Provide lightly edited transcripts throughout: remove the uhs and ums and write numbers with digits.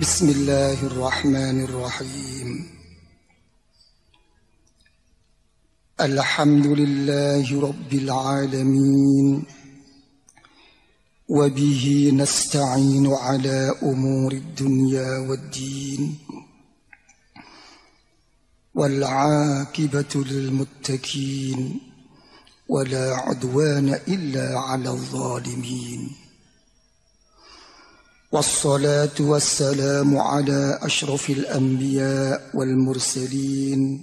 Bismillahirrahmanirrahim. Alhamdulillahi Rabbil Alamin. Wabihi nasta'inu ala umuri dunya waddin. Wal'aqibatu lilmuttaqin. Wala udwana illa ala al-zalimin. والصلاة والسلام على أشرف الأنبياء والمرسلين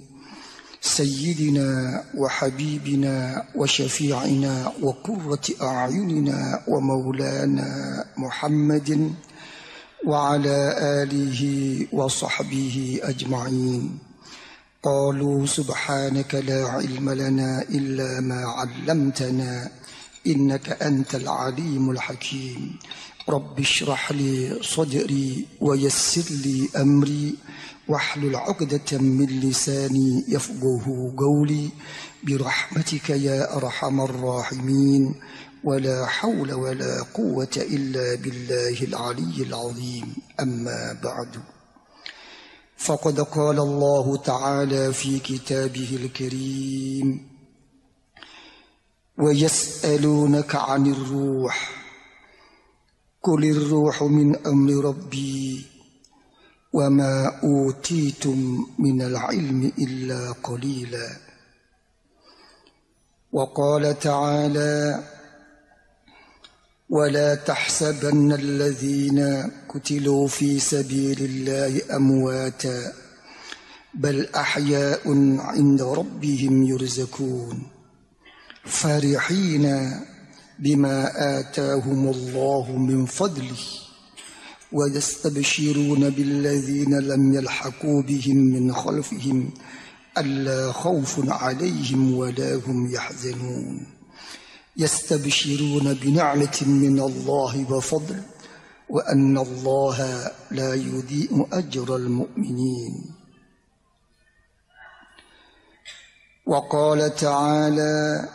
سيدنا وحبيبنا وشفيعنا وقرة أعيننا ومولانا محمد وعلى آله وصحبه أجمعين قالوا سبحانك لا علم لنا إلا ما علمتنا إنك أنت العليم الحكيم رب اشرح لي صدري ويسر لي أمري واحلل عقدة من لساني يفقه قولي برحمتك يا أرحم الراحمين ولا حول ولا قوة إلا بالله العلي العظيم أما بعد فقد قال الله تعالى في كتابه الكريم ويسألونك عن الروح قل الروح من أمر ربي وما أوتيتم من العلم إلا قليلا وقال تعالى ولا تحسبن الذين قتلوا في سبيل الله أمواتا بل أحياء عند ربهم يرزقون فرحين بما آتاهم الله من فضله ويستبشرون بالذين لم يلحقوا بهم من خلفهم ألا خوف عليهم ولا هم يحزنون يستبشرون بنعمة من الله وفضل وأن الله لا يضيع أجر المؤمنين وقال تعالى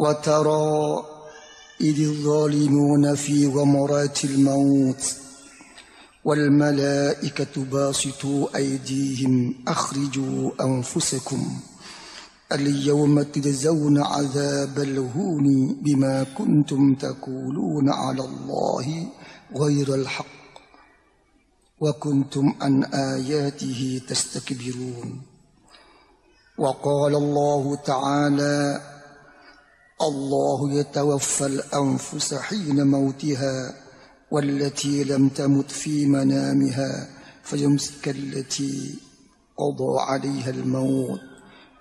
وترى إذ الظالمون في غمرات الموت والملائكة باسطوا أيديهم أخرجوا أنفسكم اليوم تجزون عذاب الهون بما كنتم تقولون على الله غير الحق وكنتم عن آياته تستكبرون وقال الله تعالى الله يتوفى الأنفس حين موتها والتي لم تمت في منامها فيمسك التي قضى عليها الموت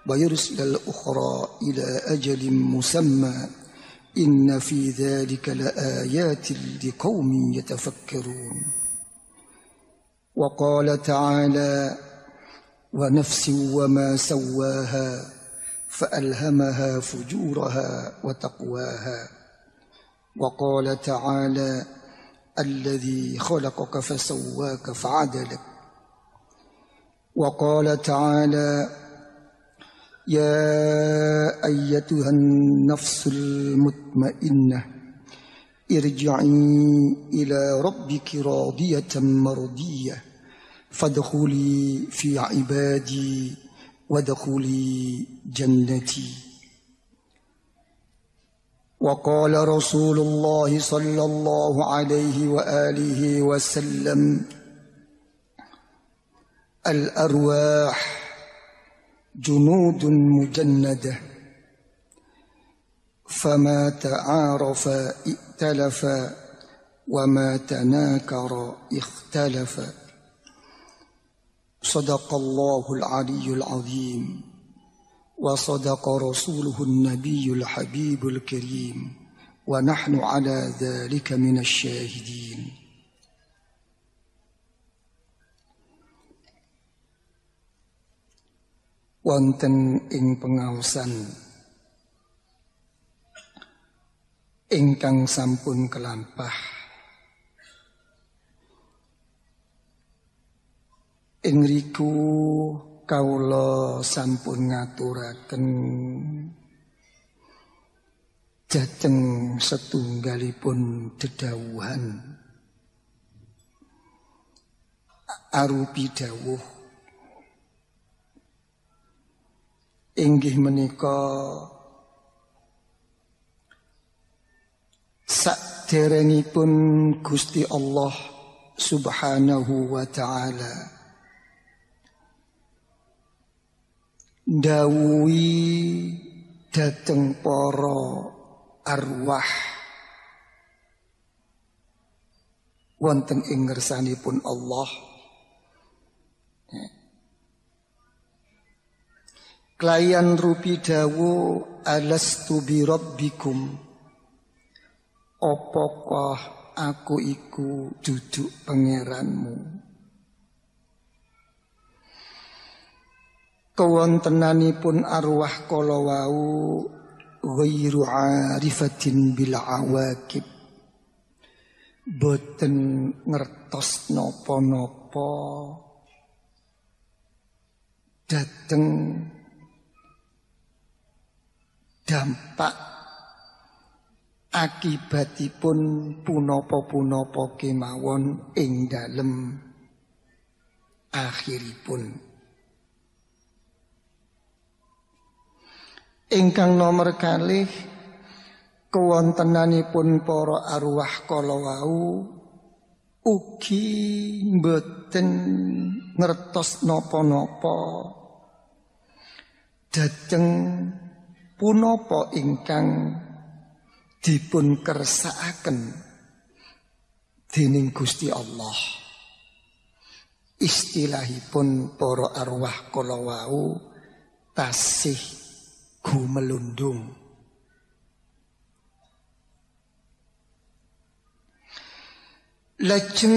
ويرسل الأخرى إلى أجل مسمى إن في ذلك لآيات لقوم يتفكرون وقال تعالى ونفس وما سواها فألهمها فجورها وتقواها وقال تعالى الذي خلقك فسواك فعدلك وقال تعالى يا أيتها النفس المطمئنة ارجعي إلى ربك راضية مرضية فادخلي في عبادي وادخلي جنتي وقال رسول الله صلى الله عليه وآله وسلم الأرواح جنود مجندة فما تعارف ائتلف وما تناكر اختلف صدق الله العلي العظيم وصدق رسوله النبي الحبيب الكريم ونحن على ذلك من الشاهدين wonten ing pengaosan ingkang sampun kelampah ing riku kawula sampun ngaturaken Jajeng setunggalipun dedawuhan arupi dawuh inggih menika saderengipun Gusti Allah Subhanahu wa ta'ala dawuhi dateng para arwah wonten ing ngersanipun Allah. Klayan rupi dawu alastu bi rabbikum, apakah aku iku duduk pangeranmu? Kawontenanipun arwah kala wau ghairu arifatin bil awaqib, boten ngertos napa-napa dateng dampak akibatipun punapa-punapa kemawon ing dalem akhiripun. Ingkang nomor kalih kewontenanipun para arwah kala wau ugi mboten ngertos napa-napa dhateng punapa ingkang dipun kersakaken dening Gusti Allah. Istilahipun para arwah kala wau tasih gumelundung. Lajeng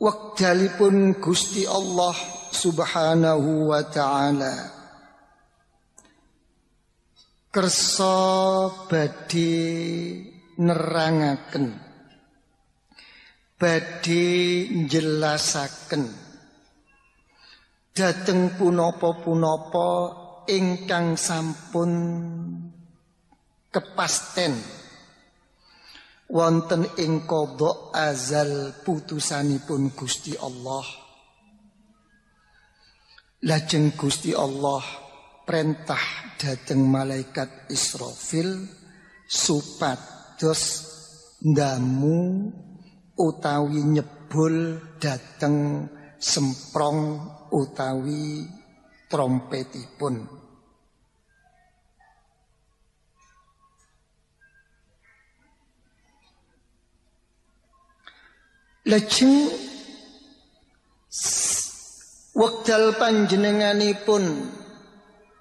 wekdalipun Gusti Allah Subhanahu wa ta'ala kersa badhe nerangaken, badhe njelasaken dateng punapa-punapa ingkang sampun kepasten wonten ing qadha azal putusanipun Gusti Allah. Lajeng Gusti Allah perintah dateng malaikat Israfil supados ndamu utawi nyebul dateng semprong utawi trompetipun. Lajeng wekdal panjenenganipun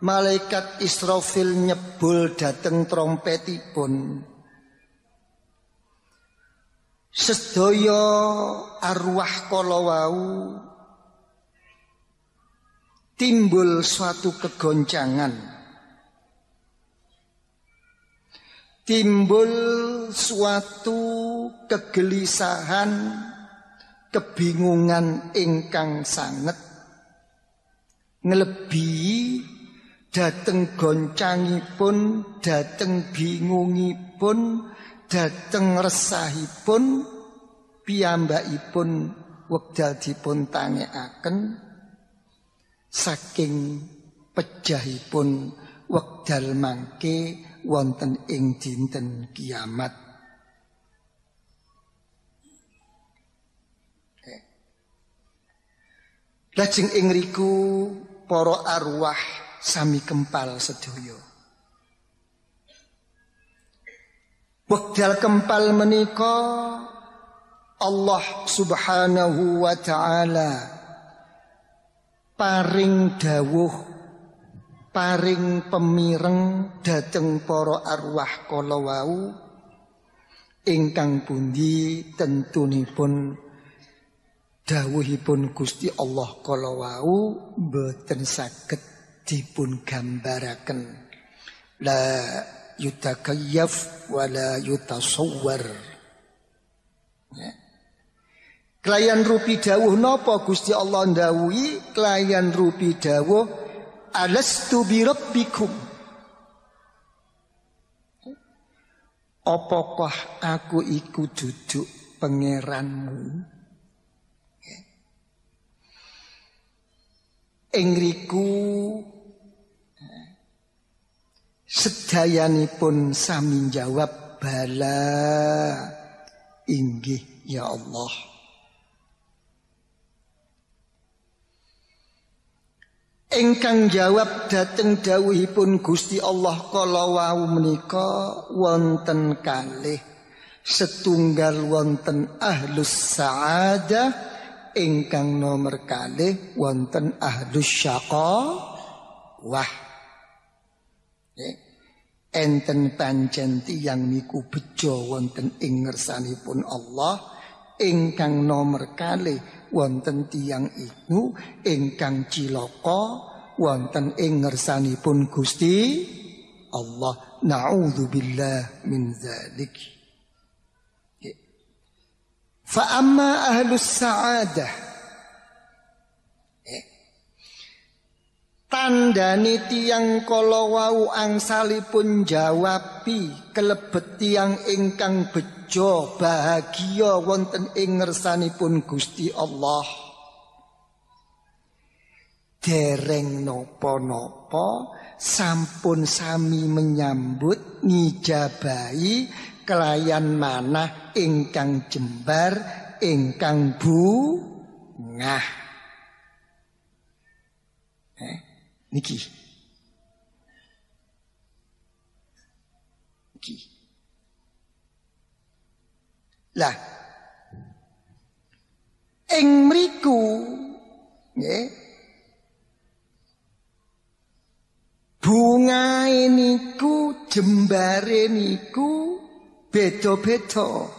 malaikat Israfil nyebul dhateng trompetipun, sedaya arwah kala wau timbul suatu kegoncangan, timbul suatu kegelisahan, kebingungan ingkang sanget ngelebihi dateng goncangipun, dateng bingungipun, dateng resahipun piyambakipun wekdal dipun tangekaken saking pejahipun wekdal mangke wonten ing dinten kiamat. Lajeng ing riku para arwah sami kempal sedaya. Wekdal kempal menika Allah Subhanahu wa ta'ala paring dawuh, paring pemireng dhateng para arwah kala wau ingkang pundi tentunipun dawuhipun Gusti Allah kala wau boten saged dipun gambaraken, la yutakayyaf wa la yutasawwar. Ya. Klayan rupi dawuh napa Gusti Allah ndawuhi? Klayan rupi dawuh alastu bi rabbikum, Apakah aku iku duduk pangeranmu? Engriku sedayanipun sami jawab bala inggih ya Allah. Engkang jawab dateng dawuhipun Gusti Allah kala wau menika wonten kalih setunggal wonten ahlus sa'adah ingkang nomor kalih wonten ahlus syaqawah. Enten pancen tiyang niku bejo wonten ing ngersanipun Allah. Ingkang nomor kalih wonten tiyang iku ingkang cilaka wonten ing ngersanipun Gusti Allah. Naudzubillah min dzalik. Fa amma ahlus sa'adah, tandane tiyang kala wau angsalipun jawabi kelebet tiyang ingkang jo bahagia wonten ing ngersanipun Gusti Allah. Dereng nopo-nopo sampun sami menyambut ngijabahi kelayan manah ingkang jembar ingkang bungah. Niki. Lah ing mriku nggih bungae niku jembare niku beda-beda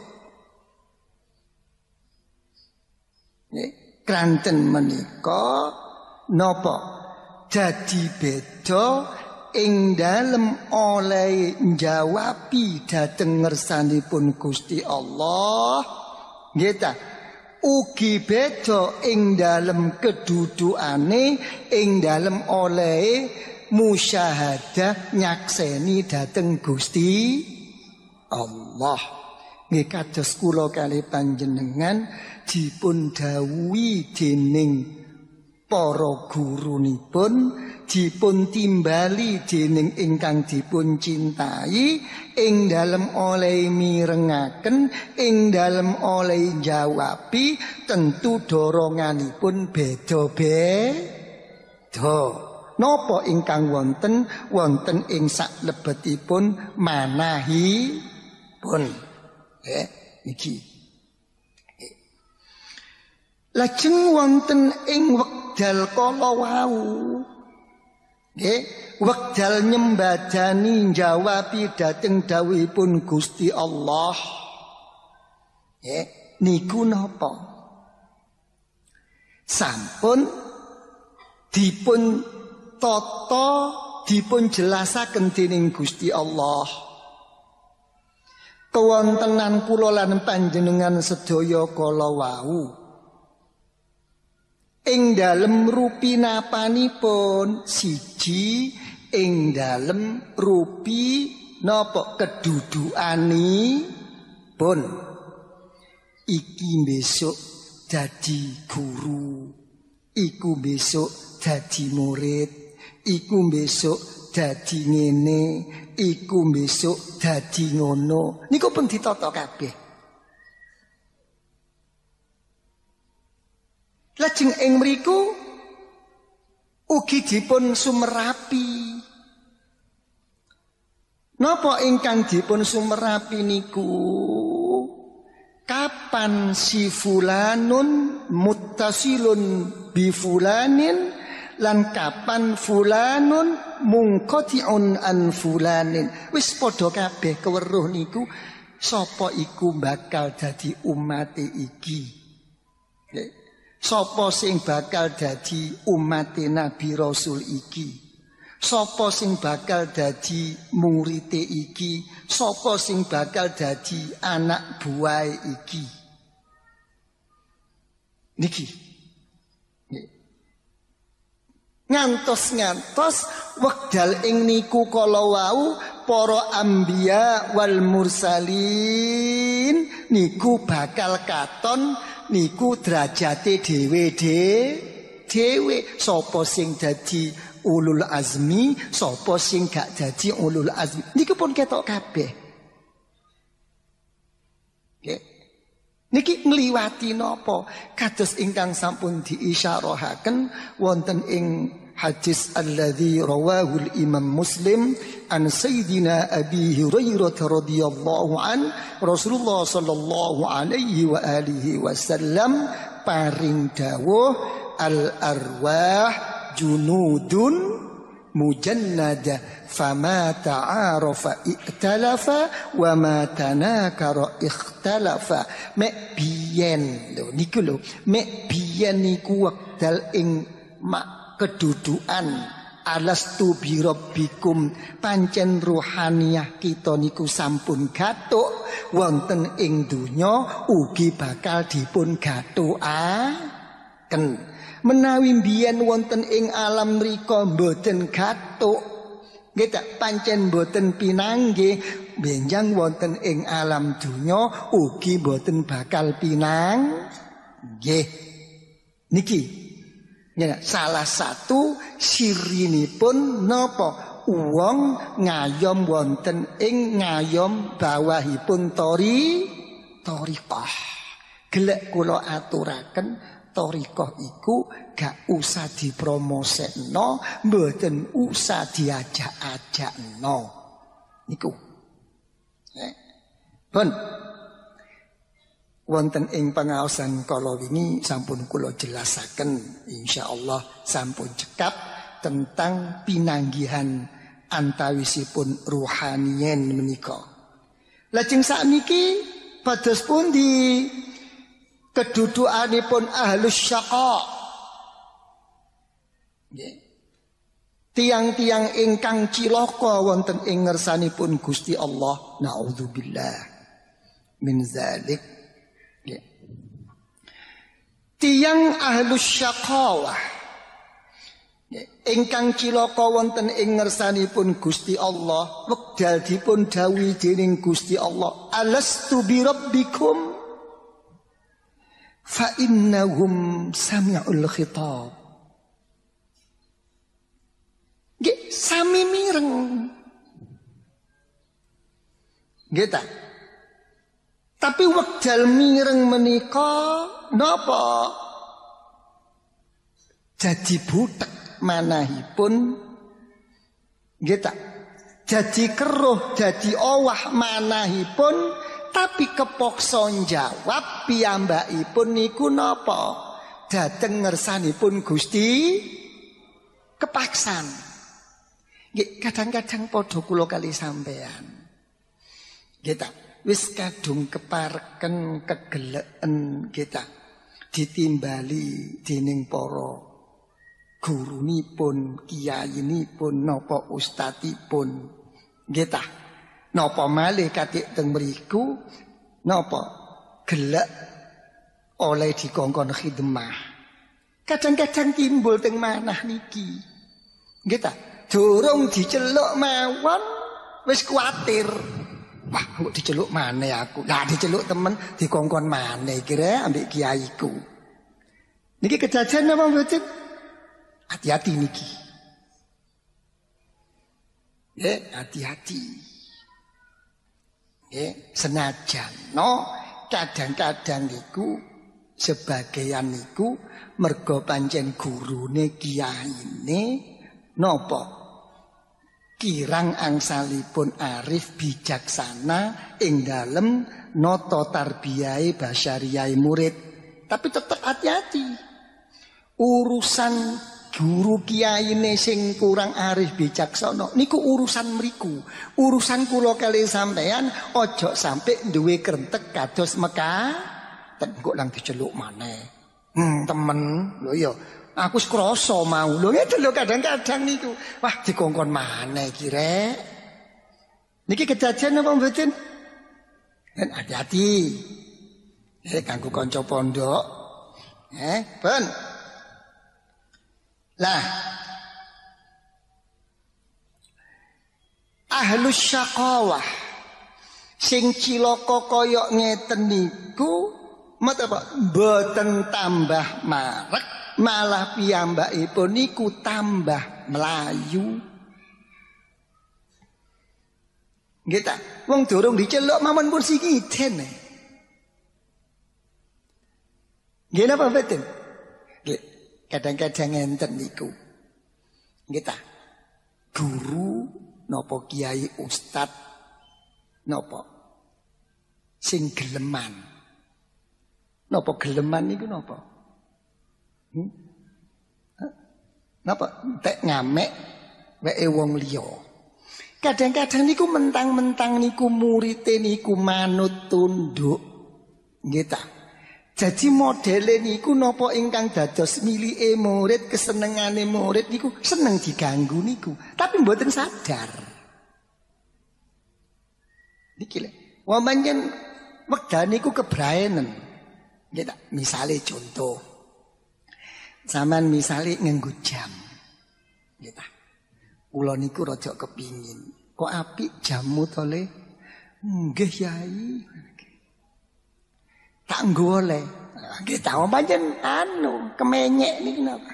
nggih kranten menika napa dadi beda ing dalem oleh njawabi dhateng ngersanipun Gusti Allah nggih ta ugi beda ing dalem kedudukane ing dalem oleh musyahadah nyakseni dhateng Gusti Allah. Nggih kados kula kalih panjenengan dipun dawuhi dening para gurunipun, dipun timbali dening ingkang dipun cintai, ing dalem oleh mirengaken, ing dalem oleh jawabi, tentu doronganipun beda-beda. Napa ingkang wonten ing saklebetipun manahipun. Niki. Lajeng wonten ing wekdal kala wau nggih wekdal nyembadani jawabi dhateng dawuhipun Gusti Allah niku napa sampun dipun tata dipun jelasaken dening Gusti Allah. Kawontenan kula lan panjenengan sedaya kala wau ing dalem rupi napanipun siji, ing dalem rupi napa kedudukanipun. Iki besok dadi guru, iku besok dadi murid, iku besok dadi ngene, iku besok dadi ngono. Niku pun ditata kabeh. Lajeng ing mriku ugi dipun sumerapi. Napa ingkang dipun sumerapi niku? Kapan si fulanun muttasilun bi fulanin lan kapan fulanun mungqati'un an fulanin. Wis padha kabeh keweruh niku sapa iku bakal dadi umate iki. Sapa sing bakal dadi umat Nabi Rasul iki? Sapa sing bakal dadi murid iki? Sapa sing bakal dadi anak buahe iki? Niki. Ngantos-ngantos wekdal ing niku kala wau para anbiya wal mursalin niku bakal katon niku derajate dhewe sapa sing dadi ulul azmi sapa sing gak dadi ulul azmi niku pun ketok kabeh nggih niki ngliwati napa kados ingkang sampun diisyarahaken wonten ing hadis alladzi rawahu al-Imam Muslim an sayyidina Abi Hurairah radhiyallahu an Rasulullah sallallahu alaihi wa alihi wasallam paring dawuh al arwah junudun mujannadah fama ta'arafa iktalafa wa ma tanakara ikhtalafa mek biyen lho niku lho mek biyen niku wekdal ing mak kedudukan alastu birabbikum pancen rohaniyah kita niku sampun gatuk wonten ing donya ugi bakal dipun gatukaken menawi mbiyen wonten ing alam mriko mboten gatuk nggih ta pancen mboten pinanggih benjang wonten ing alam donya ugi mboten bakal pinang nggih niki. Ya, salah satu sirinipun napa wong ngayom wonten ing ngayom bawahipun thariqah gelek kula aturaken thariqah iku gak usah dipromosekno mboten usah diajak-ajakno niku pun wonten ing pengaosan kalau ini sampun kula jelasaken insyaallah sampun cekap tentang pinanggihan antawisipun ruhaniyen menika. Lajeng sakniki pados pundi kedudukanipun ahlus syaqa. Tiang-tiang ingkang cilaka wonten ing ngersanipun Gusti Allah naudzubillah min zalik. Tiang ahlus syaqawah ingkang cilaka wonten ing ngersanipun Gusti Allah wekdal dipun dawuhi dening Gusti Allah alastu birabbikum fa innahum sami'ul khitab nggih sami mireng nggih ta. Tapi wekdal mireng menika napa jadi butek manahipun nggih ta jadi keruh jadi owah manahipun tapi kepaksa jawab piyambakipun niku napa dhateng ngersanipun Gusti kepaksan nggih kadang-kadang padha kula kali sampean nggih ta wis kadung keparken kegeleken kita ditimbali dening para gurunipun kiyainipun napa ustadipun kita napa malih katik teng mriku napa gelek oleh dikongkon khidmah kadang-kadang timbul teng manah niki kita durung diceluk mawon wis kuatir. Wah, kok diceluk maneh aku? Lah diceluk temen dikongkon maneh kira ambek kiaiku. Niki kejadian apa mboten? Hati-hati niki. Nggih, hati-hati. Nggih, senajan no kadang-kadang niku sebagian niku mergo pancen gurune kiyaine napa? Kirang angsalipun arif bijaksana ing dalem nata tarbiyai basyariyai murid. Tapi tetap hati-hati. Urusan guru kiyaine sing kurang arif bijaksana niku urusan mriku. Urusan kula kali sampean ojo sampe duwe krentek kados Mekah. Ten kok lang diceluk maneh. Temen lho ya. Aku skroso mau lho ngene lho kadang-kadang niku wah dikongkon maneh iki rek niki kejadian apa mboten nek hati-hati nek kanggo kanca pondok ben lah ahlus syaqawah sing ciloko koyok ngeten niku mboten tambah marek malah piyambakipun niku tambah melayu. Nggih ta, wong durung diceluk mawon pun sikiten. Nggih napa mboten? Nggih, kadang-kadang ngenten niku. Nggih ta. Guru napa kiai ustad napa sing geleman. Napa geleman niku napa? Napa tek ngamek weke wong liya. Kadang-kadang niku mentang-mentang niku murite niku manut tunduk. Nggih ta. Jadi modele niku napa ingkang dados milike murid, kesenengane murid niku seneng diganggu niku, tapi mboten sadar. Niki lho, wong pancen wekdal niku kebraenen. Nggih ta. Misale contoh. Zaman misale nganggo jam. Nggih ta. Kula niku rada kepingin. Kok apik jamu to Le? Nggih Kyai. Tak nggo Le. Nggih ta pancen anu kemenyek niki napa.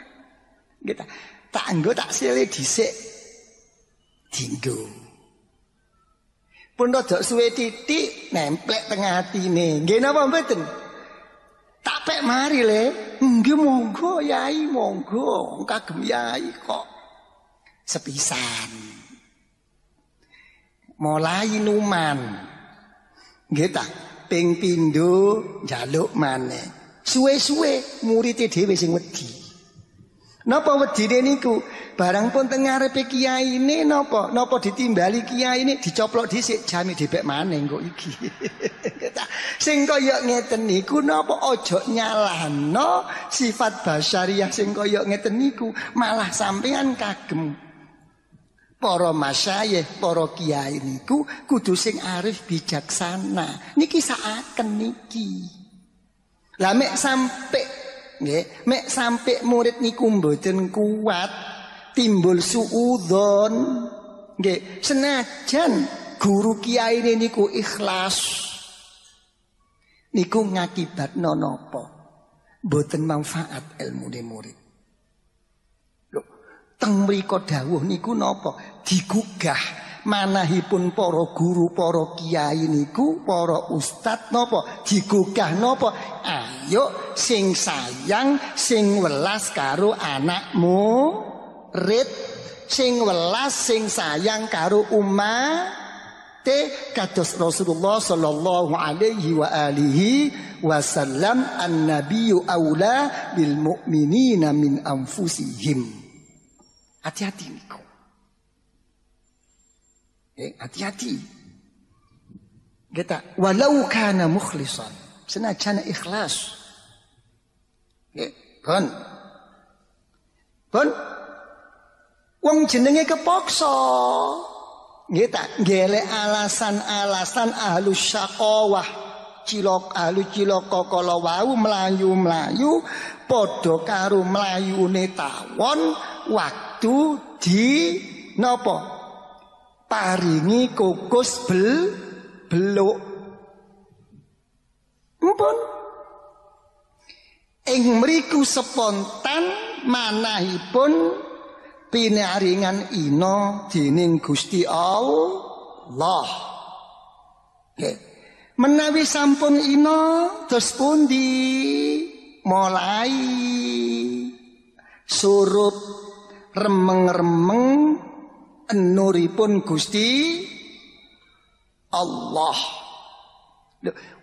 Nggih ta. Tak nggo tak sile dhisik. Dinggo. Pun rada suwe titik nemplek tengah atine. Nggih napa mboten? Tak pek mari Le. Nggih monggo Kyai monggo. Kagem Kyai kok. Sepisan mulai numan nggih ta ping pindho njaluk maneh suwe-suwe murid dhewe sing wedi napa wedine niku barang pun teng ngarepe kiyaine napa napa ditimbali kiyaine dicoplok dhisik jame dipek maneh kok iki sing kaya ngeten niku napa aja nyalahno sifat basyariah sing kaya ngeten niku malah sampean kagem para masyayikh, para kiai niku kudu sing arif bijaksana. Niki saaken niki. Lah mek sampe nggih, mek sampe murid niku mboten kuat, timbul suudzon. Nggih, senajan guru kiai niku ikhlas. Niku ngakibatno napa? Mboten manfaat ilmune murid. Teng mriko dawuh niku napa digugah manahipun para guru, para kiai niku, para ustad napa digugah napa ayo sing sayang sing welas karo anakmu rid sing welas sing sayang karo ummate kados Rasulullah sallallahu alaihi wa alihi wasallam annabiyyu aula bil mu'minina min anfusihim. Hati-hati niku. Hati-hati. Kita walau kana mukhlisan, senajan ikhlas. Pun wong jenenge kepaksa. Kita gelek alasan-alasan ahlu syaqawah. Cilok alu cilok kokolo wau melayu-melayu podo karo melayune tawon waktu di nopo paringi kukus beluk mpun ing mriku spontan manahipun pinaringan ino dening Gusti Allah. Nggih menawi sampun ino terus pundi mulai surup remeng-remeng nuripun Gusti Allah.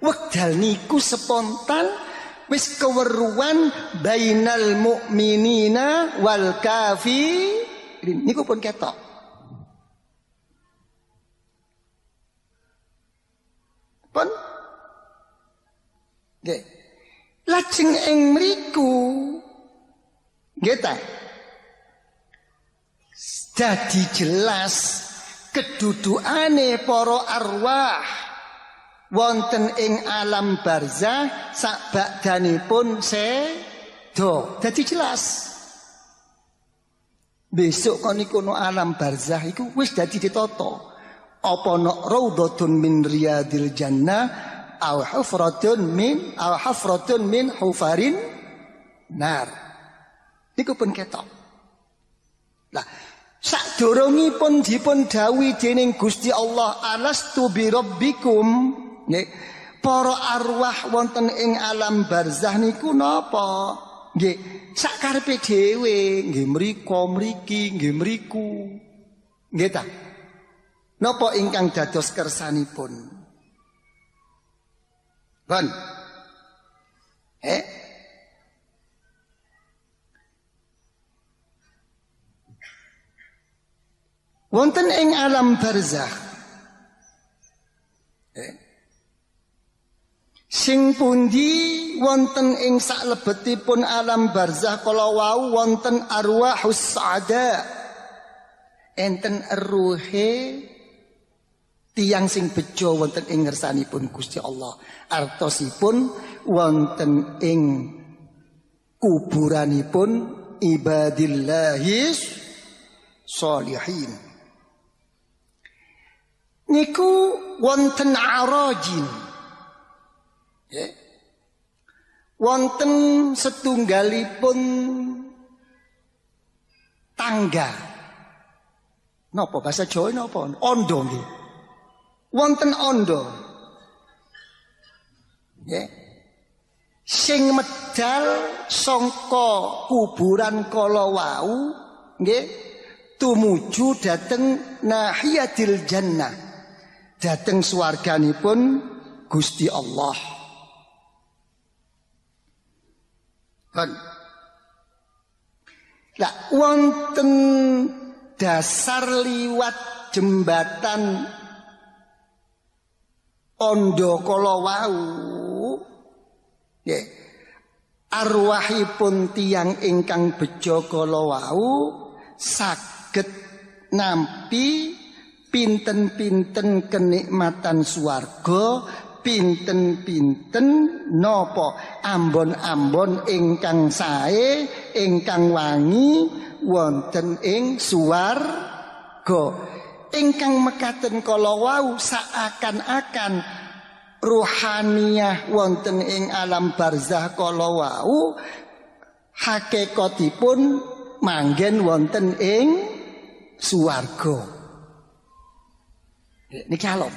Wekdal niku spontan wis keweruan bainal mukminina wal kafirin niku pun ketok. Pun, gak, lajeng ing mriku, geta, jadi jelas keduduane para arwah, wonten ing alam barzah sakbakdanipun sedo, jadi jelas. Besok kono alam barzah iku wis dadi ditata. Apa nak raudhatun min riyadil jannah aw hafratun min hufarin nar. Niku pun ketok. Lah sadurungipun dipun dawuhi dening Gusti Allah alastu bi rabbikum nggih para arwah wonten ing alam barzah niku napa nggih sakarepe dhewe nggih mriko mriki nggih mriku nggih ta. Napa ingkang dados kersanipun? Bon. Wonten ing alam barzah. Sing pundi wonten ing saklebetipun alam barzah kala wau wonten arwahus saada. Enten ruhe tiang sing bejo wonten ing ngersanipun Gusti Allah artosipun wonten ing kuburanipun ibadillahis sholihin niku wonten arajin wonten setunggalipun tangga napa bahasa Jawa napa ondo nggih wonten ondo, sing medal songko kuburan kala wau, tumuju dateng nahiyatil jannah, dateng swarganipun Gusti Allah. Lah wonten dasar liwat jembatan. Ondo kala wau nggih arwahipun tiyang ingkang bejo kala wau saged nampi pinten-pinten kenikmatan swarga pinten-pinten napa ambon-ambon ingkang sae ingkang wangi wonten ing swarga ingkang mekaten kala wau seakan-akan ruhaniyah wonten ing alam barzah kala wau hakikatipun manggen wonten ing swarga niki alam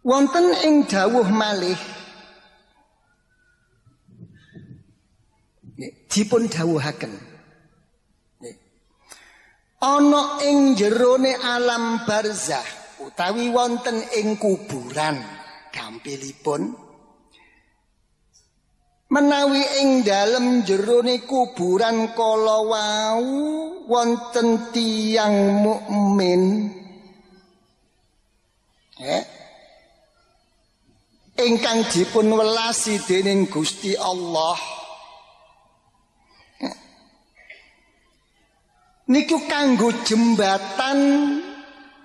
wonten ing dawuh malih dipun dawuhaken ana ing jerone alam barzah utawi wonten ing kuburan gampilipun menawi ing dalem jerone kuburan kala wau wonten tiyang mukmin ingkang dipun welasi dening Gusti Allah niku kanggo jembatan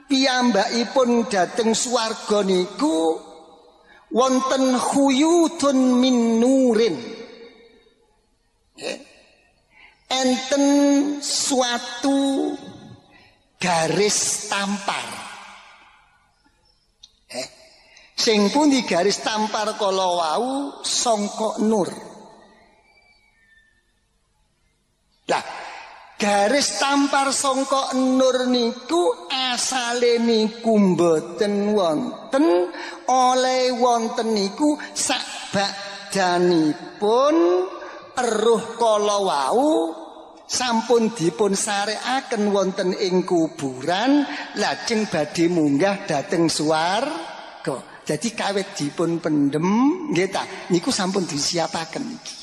piyambakipun dhateng swarga niku wonten khuyutun min nurin enten suatu garis tampar sing pundi garis tampar kala wau sangka nur lah garis tampar songkok nur niku asale niku mboten wonten oleh wonten niku sakbadanipun eruh kala wau sampun dipun sarekaken wonten ing kuburan lajeng badhe munggah dhateng swarga jadi kawit dipun pendem nggih ta niku sampun disiapaken niki.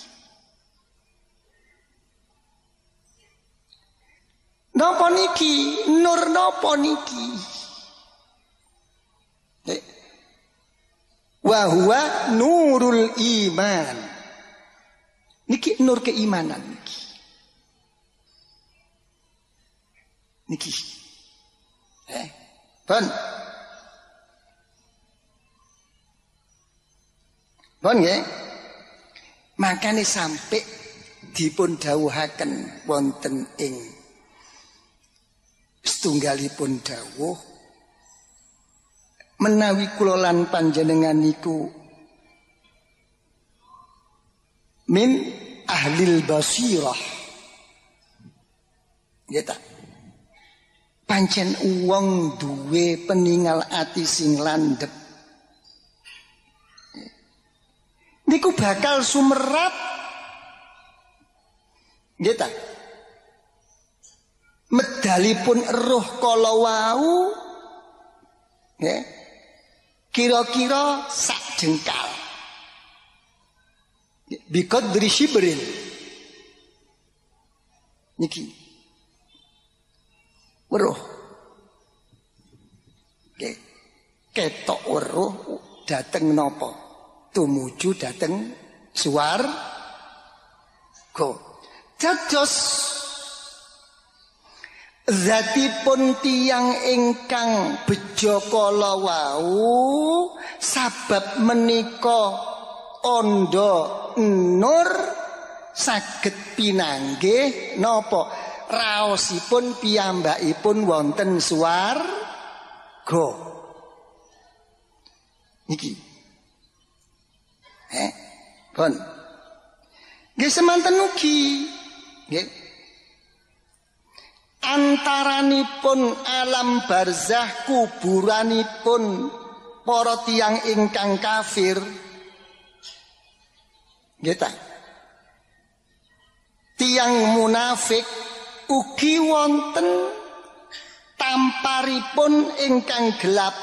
Napa niki nur napa niki wa huwa nurul iman niki nur keimanan niki bon nggih makane sampai dipun dawuhaken wonten ing setunggalipun dawuh menawi kula lan panjenengan niku min ahlil basirah nggih ta pancen wong duwe peningal ati sing landhep niku bakal sumerap nggih ta medalipun eruh kala wau nggih kira-kira sak jengkal biqadri shibrin niki weruh nggih ketok weruh dateng napa tumuju dateng swarga dados zatipun tiang ingkang bejo kala wau sabab menika ondo nur saged pinanggih napa raosipun piyambakipun wonten swarga niki pun nggih semanten ugi nggih antaranipun alam barzah kuburanipun para tiyang ingkang kafir nggih ta tiyang munafik ugi wonten tamparipun ingkang gelap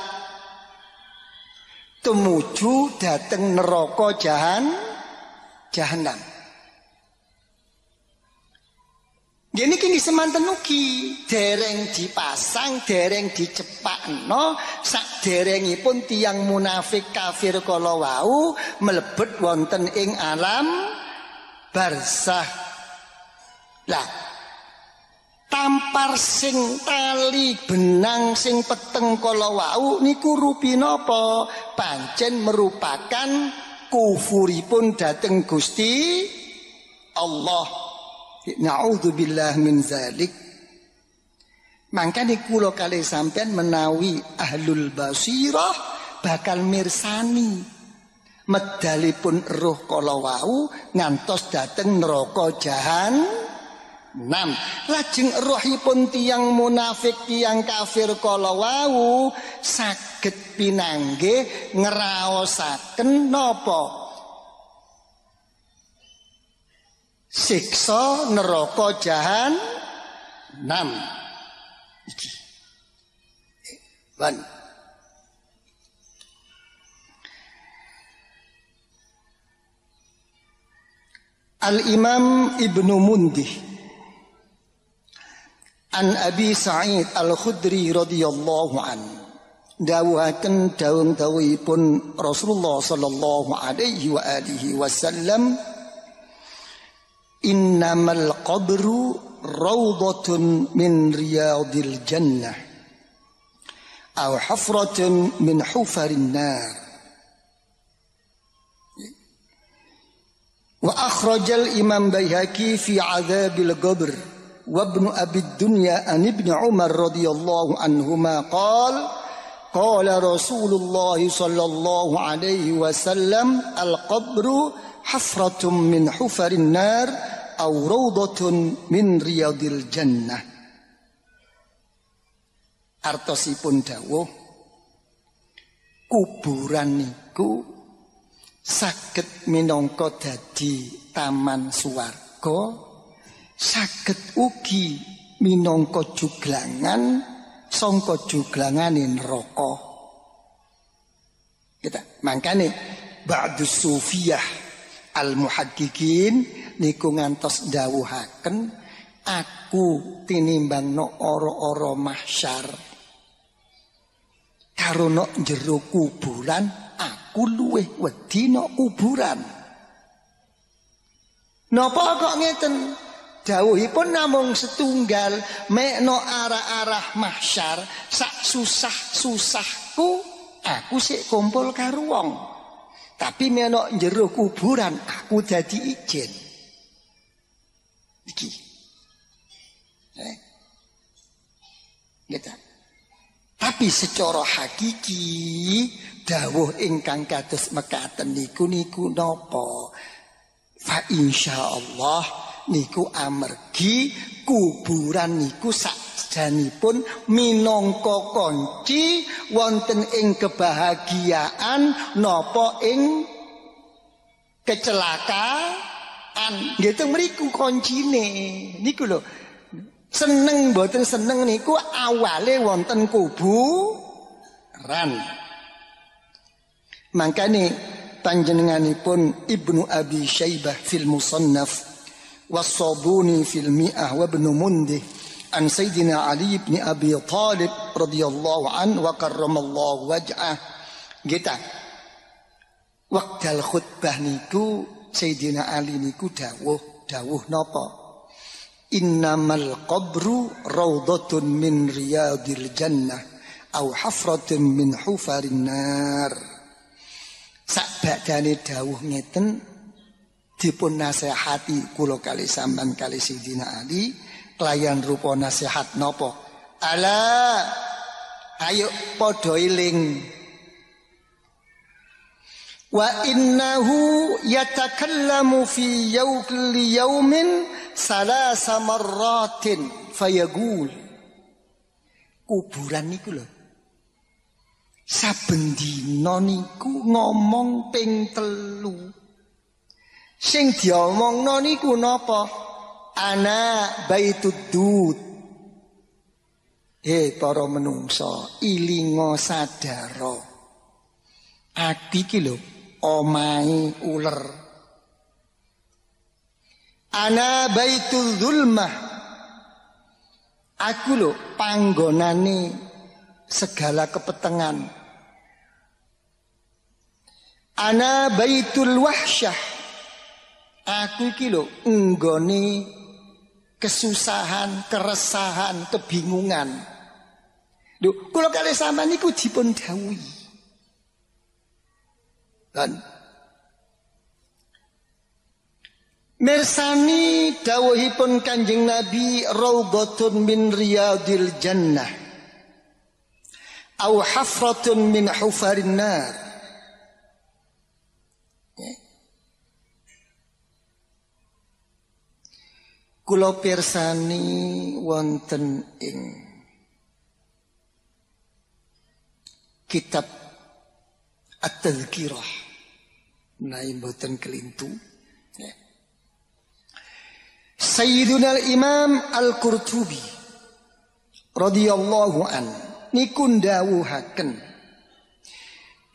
tumuju dhateng neraka jahanam gini kini semanten ugi dereng dipasang, dereng dicepak no, sak derengipun tiang munafik kafir kala wau melebet wonten ing alam barzah. Lah, tampar sing tali benang sing peteng kala wau niku rupi napa pancen merupakan kufuripun dateng Gusti Allah. Na'udzubillah min zalik. Mangkane kula kali sampean menawi ahlul basirah bakal mirsani medalipun roh kala wau ngantos dateng neraka jahanam. Lajeng rohipun tiyang munafik tiyang kafir kala wau saged pinanggih ngraosaken napa siksa neraka jahanam. Al-Imam Ibnu Mundih an Abi Sa'id Al-Khudri radhiyallahu anhu dawuhaken dawuhipun Rasulullah sallallahu alaihi wa alihi wasallam innamal qabru rawdatun min riyadil jannah aw hufratun min hufarin nar wa akhrajal imam Baihaqi fi adzabil qabr wa ibn abi dunya an ibn umar radhiyallahu anhuma qala qala rasulullah sallallahu alaihi wasallam al qabru hufratun min hufarin nar aw rawdatun min riyadil jannah. Artosipun dawuh kuburan niku saged minangka dadi taman swarga, saged ugi minangka juglangan sangka juglangane neraka. Kita mangkane ba'du sufiyah al-muhaddiqin niku ngantos dawuhaken aku tinimbangno ora-ora mahsyar karo nok jero kuburan aku luwih wedi nok kuburan. Napa kok ngeten? Dawuhipun namung setunggal, mekno arah-arah mahsyar sak susah-susahku aku sik kumpul karo wong. Tapi menok jero kuburan aku jadi izin. Iki. Gitu. Tapi secara hakiki dawuh ingkang kados mekaten niku napa? Fa insyaallah niku amergi kuburan niku sakjanipun minangka kunci wonten ing kebahagiaan napa ing kecelakaan. Gitu mriku koncine niku lho. Seneng mboten seneng niku awale wonten kuburan. Mangkane panjenenganipun Ibnu Abi Syaibah fil Musannaf was-Sabuni fil Mi'ah wa Ibnu Mundih an Sayyidina Ali ibn Abi Thalib radhiyallahu an wa karramallahu waj'ah. Kita wakdal khutbah niku Sayyidina Ali niku dawuh napa? Innamal qabru raudhatun min riyadil jannah aw hafratun min hufarin nar. Sak badane dawuh ngeten dipun nasihati kula kali sampean kali Sidina Ali kelayan rupa nasihat napa? Ala ayo padha eling. Wa innahu yatakallamu fi yawli yawmin salasa marratin fayaqul. Kuburan niku lho saben dina niku ngomong ping 3. Sing diomongno niku napa? Ana baitud dud. Para menungsa ilinga sadara. Ati iki lho omai ular. Ana baitul zulmah. Aku lho panggonane segala kepetengan. Ana baitul wahsyah. Aku iki lho nggone kesusahan, keresahan, kebingungan. Lho, kula kali sampeyan niku dipun dawuhi. Dan mirsani dawuhipun Kanjeng Nabi raudhatun min riyadil jannah aw hafratun min hufarin nar. Kula pirsani wonten ing kitab At-Tadhkirah naim boten kelintu. Sayyiduna al-Imam al-Qurtubi radhiyallahu an niku ndawuhaken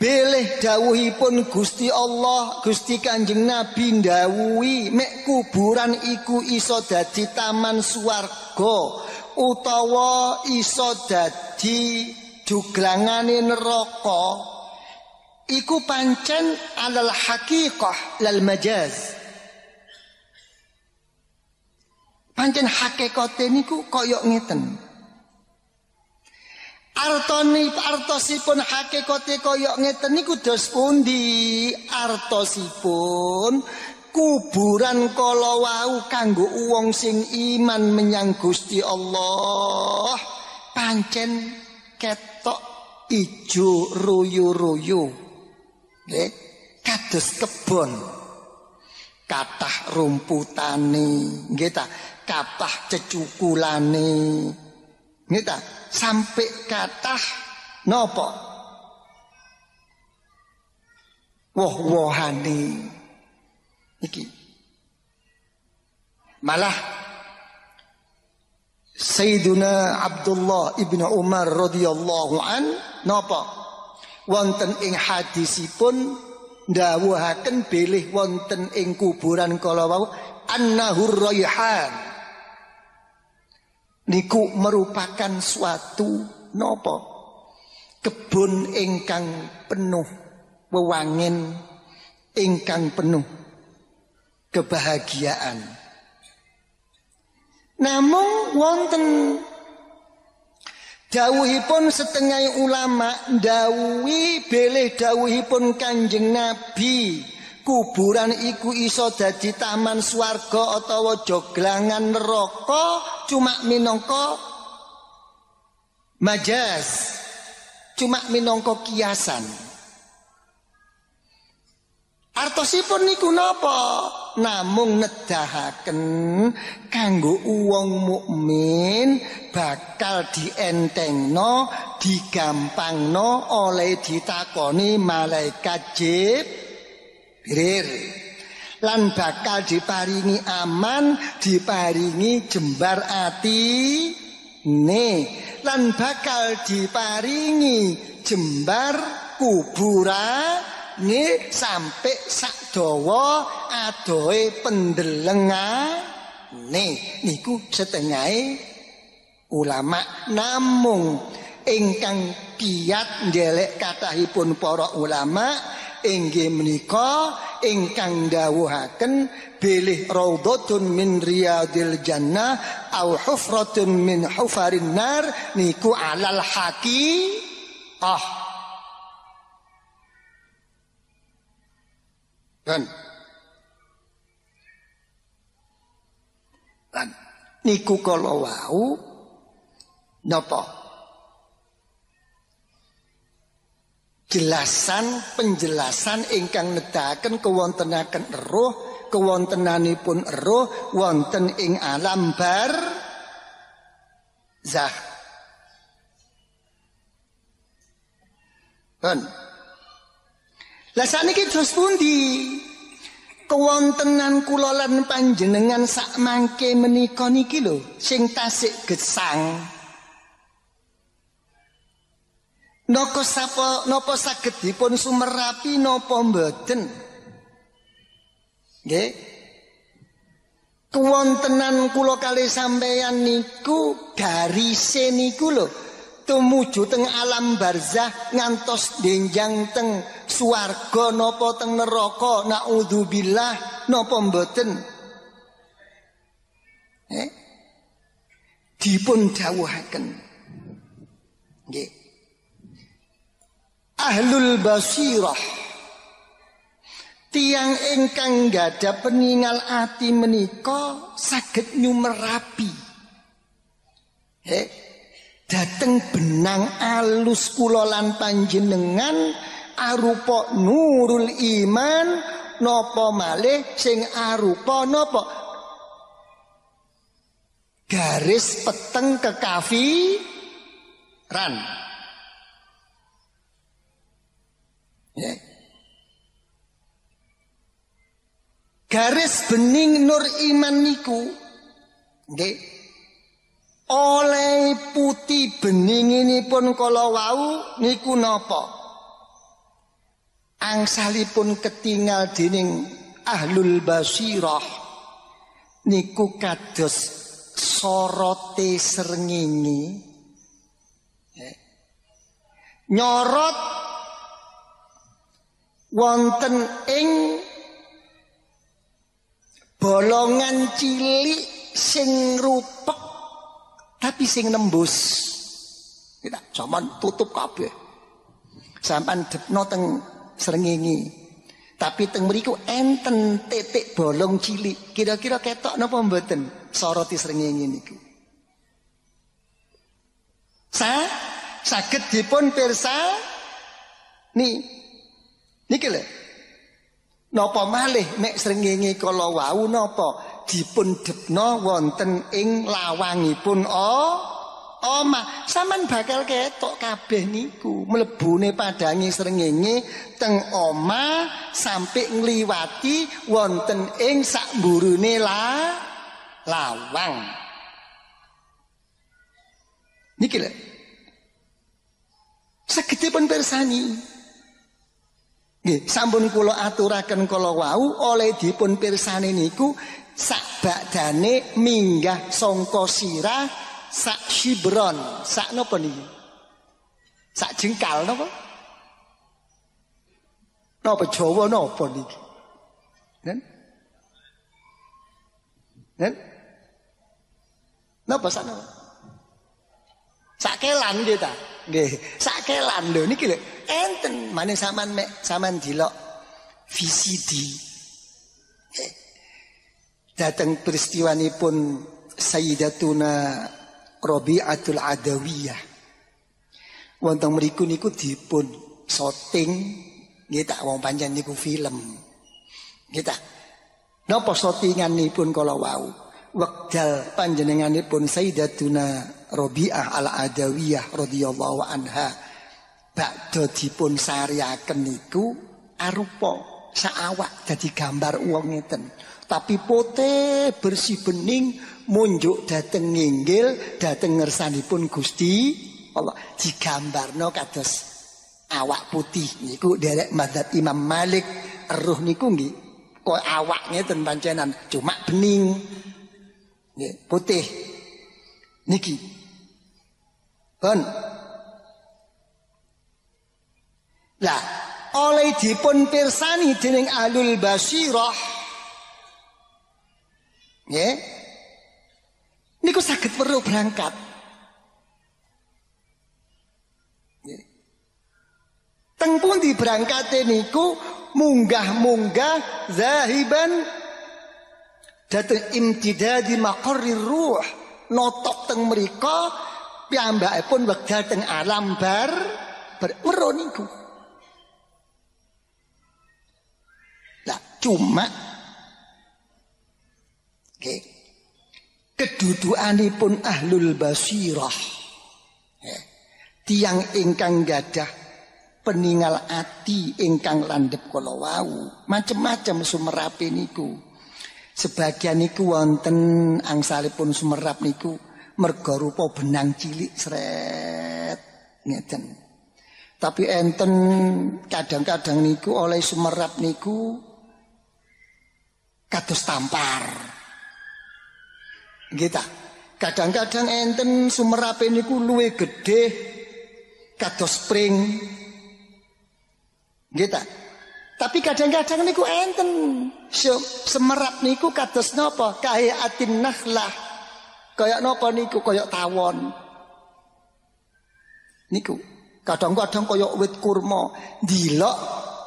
bilih dawuhipun Gusti Allah, Gusti Kanjeng Nabi ndawuhi mek kuburan iku iso dadi taman swarga utawa iso dadi juglangane neraka. Iku pancen alal haqiqah lal majaz. Pancen hakikate niku kaya ngeten. Artosipun hakikate kaya ngeten niku dos pundi? Artosipun kuburan kala wau kanggo wong sing iman menyang Gusti Allah pancen ketok ijo royo-royo. Kados kebon kathah rumputane, nggih ta, kathah cecukulane, nggih ta, sampe kathah napa woh-wohane iki. Malah Sayyiduna Abdullah ibn Umar radhiyallahu an napa wonten ing hadisipun ndawuhaken bilih wonten ing kuburan kala wau annahur raihan niku merupakan suatu napa kebun ingkang penuh wewangen, ingkang penuh kebahagiaan. Namung wonten dawuhipun setengah ulama, dawuhi bilih dawuhipun Kanjeng Nabi Kuburan iku iso dadi taman swarga atawa joglangan neraka cuma minangka majaz, cuma minangka kiasan. Artosipun niku napa? Namung nedahaken kanggo uwong mukmin bakal dientengno, digampangno oleh ditakoni malaikat Jibril. Lan bakal diparingi aman, diparingi jembar ati ne, lan bakal diparingi jembar kubura ne sampai sakdawa adoe pendelenga ne. Niku setengah ulama, namung ingkang kiat ndelek kathahipun para ulama inggih menika ingkang dawuhaken bilih raudhatun min riyadil jannah au hufratun min hufarin nar niku alal haqiqah. Lan niku kala wau napa? Jelasan penjelasan ingkang nedahaken kewontenaken eruh, kewontenanipun eruh wonten ing alam barzah. Lah saniki dos pundi kewontenan kula lan panjenengan sak mangke menika niki lho sing tasik gesang. Noko sapa napa saged dipun sumerapi napa mboten? Nggih. Kewontenan kula kalih sampeyan niku garise niku lho tumuju teng alam barzah ngantos denjang teng swarga napa teng neraka naudzubillah napa mboten? Nggih. Dipun dawuhaken. Nggih. Ahlul basirah, tiang engkang gada peningal ati menika saged nyumerapi dateng benang alus kula lan panjenengan arupa nurul iman napa malih sing arupa napa garis peteng kekafiran. Garis bening nur iman niku nggih oleh putih beninginipun kala wau niku napa angsalipun ketingal dening ahlul basirah niku kados sorote srengenge nyorot wonten ing bolongan cilik sing rupek tapi sing nembus. Kita jaman tutup kabeh. Sampan depno teng srengenge. Tapi teng mriku enten titik bolong cilik. Kira-kira ketok napa mboten soroti srengenge niku? Saged dipun pirsa ni. Niki lho. Napa malih nek srengenge kala wau napa dipun depna wonten ing lawangipun omah. Saman bakal ketok kabeh niku mlebune padange srengenge teng omah sampe ngliwati wonten ing sakmburune lawang. Niki lho. Sagedipun pirsani. Sampun kula aturaken kala wau oleh dipun pirsani niku sak badane minggah sangka sirah sak sibron sak napa niki sak jengkal napa napa Jawa napa niki napa sak napa sak kelan nggih ta nggih sak kelan lho niki lho enten maneh sampean dilok VCD. Datang peristiwa ini pun Sayyidatuna Rabi'atul Adawiyah. Wonten mriku niku dipun syuting nggih tak wong pancen niku film. Nggih tak. Napa syutinganipun kala wau? Wekdal panjenenganipun Sayyidatuna Rabi'ah Al-Adawiyah radhiyallahu anha badhe dipun sariaken niku arupa saawak dadi gambar wong ngeten. Tapi putih bersih bening munjuk dhateng nginggil dhateng ngersanipun Gusti Allah digambarno kados awak putih niku derek mazhab Imam Malik roh niku nggih koyo awak ngeten pancenan cuma bening nggih putih niki pun lah oleh dipun pirsani dening ahlul basirah nggih niku saged weruh berangkat. Teng pun diberangkate niku munggah-munggah zahiban dhateng imtidadi maqarrir ruh notok teng mriko piyambakipun wekdal teng alam berweruh niku. Lah cuma nggih kedudukanipun ahlul basirah tiyang ingkang gadah peningal ati ingkang landhep kala wau macem-macem sumerap niku. Sebagian niku wonten angsalipun sumerap niku merga rupa benang cilik sret ngeten. Tapi enten kadang-kadang niku oleh sumerap niku kados tampar. Nggih ta? Kadang-kadang enten sumerap niku luwih gedhe kados spring. Gitu. Tapi kadang-kadang niku enten semerap niku kados napa kahayatin nakhlah kaya napa niku kaya tawon niku kadang-kadang kaya wit kurma dilok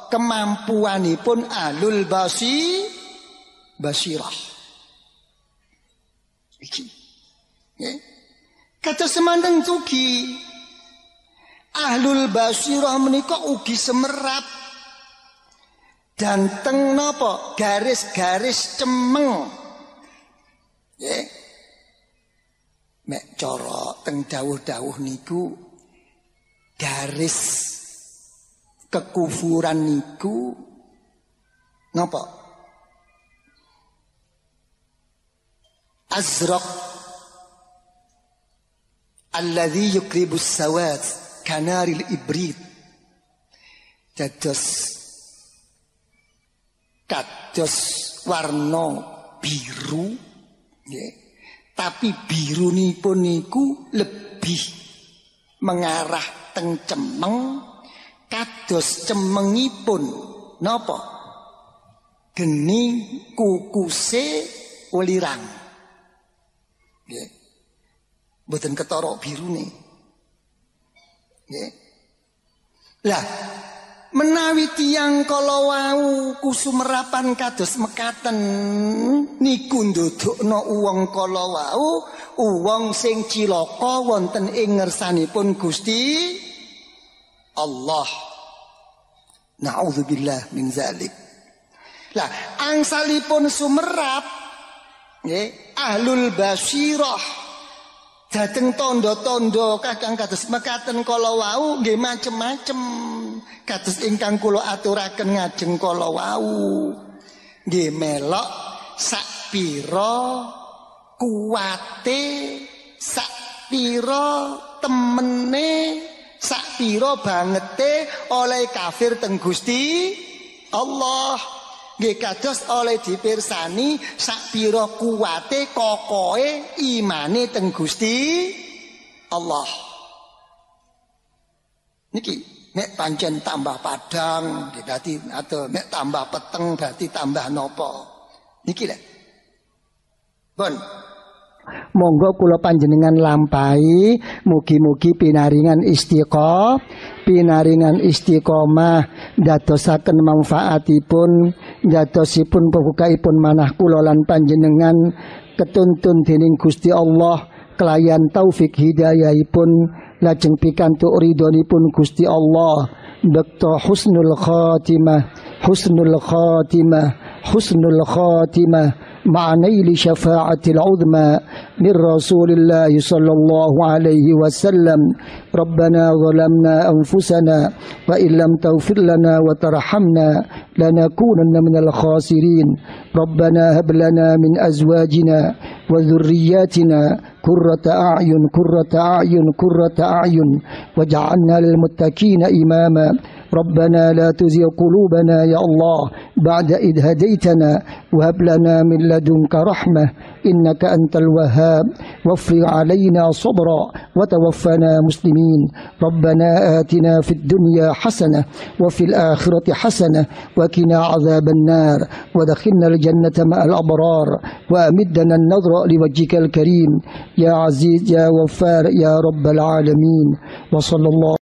kemampuanipun alul basirah iki nggih kados semanten tuki. Ahlul basirah menika ugi semerap danteng napa garis-garis cemeng. Nggih. Mek cara teng dawuh-dawuh niku garis kekufuran niku napa? Azraq alladzi yuqribus sawat kanaril ibrid kados warna biru nggih tapi birunipun niku lebih mengarah teng cemeng kados cemengipun napa geni kukuse welirang nggih mboten ketara birune. Yeah. Lah menawi tiyang kala wau kusumerapan kados mekaten niku ndodokna wong kala wau wong sing cilaka wonten ing ngersanipun Gusti Allah. Nauzubillah min zalik. Lah angsalipun sumerap nggih ahlul basirah dateng tondo-tondo kakang kados mekaten kala wau nggih macem-macem kados ingkang kula aturaken ngajeng kala wau nggih melok sak pira kuwate sak pira temene sak pira bangete oleh kafir teng Gusti Allah nggih kados oleh dipirsani sak pira kuwate kokoe imane teng Gusti Allah niki nek pancen tambah padang berarti atau nek tambah peteng berarti tambah nopo niki lho bon Monggo kula panjenengan lampahi, mugi-mugi pinaringan istiqomah, dadosaken manfaatipun, dadosipun pembukaipun manah kula lan panjenengan, ketuntun dening Gusti Allah, kelayan taufik hidayahipun, lajeng pikantuk ridhonipun Gusti Allah, bekto husnul khatimah, husnul khatimah, husnul khatimah. مع نيل شفاعة العظمى من رسول الله صلى الله عليه وسلم ربنا ظلمنا أنفسنا وإن لم تغفر لنا وترحمنا لنكونن من الخاسرين ربنا هب لنا من أزواجنا وذرياتنا قرة أعين واجعلنا للمتقين إماما ربنا لا تزغ قلوبنا يا الله بعد إذ هديتنا وهب لنا من لدنك رحمة إنك أنت الوهاب وافرغ علينا صبرا وتوفنا مسلمين ربنا آتنا في الدنيا حسنة وفي الآخرة حسنة وقنا عذاب النار وادخلنا الجنة مع الأبرار وأمدنا النظر لوجهك الكريم يا عزيز يا غفار يا رب العالمين وصلى الله